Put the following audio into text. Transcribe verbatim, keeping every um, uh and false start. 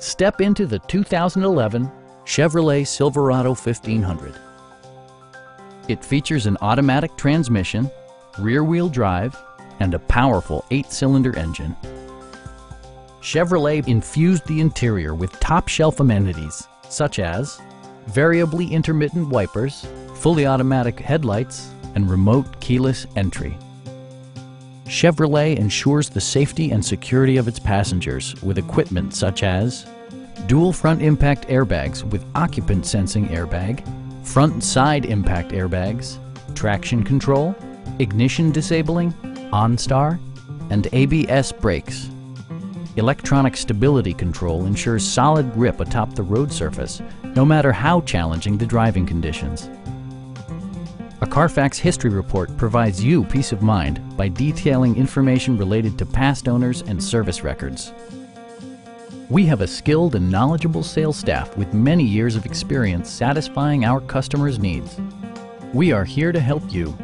Step into the two thousand eleven Chevrolet Silverado fifteen hundred. It features an automatic transmission, rear-wheel drive, and a powerful eight-cylinder engine. Chevrolet infused the interior with top-shelf amenities such as variably intermittent wipers, fully automatic headlights, and remote keyless entry. Chevrolet ensures the safety and security of its passengers with equipment such as dual front impact airbags with occupant sensing airbag, front and side impact airbags, traction control, ignition disabling, OnStar, and A B S brakes. Electronic stability control ensures solid grip atop the road surface, no matter how challenging the driving conditions. A Carfax history report provides you peace of mind by detailing information related to past owners and service records. We have a skilled and knowledgeable sales staff with many years of experience satisfying our customers' needs. We are here to help you.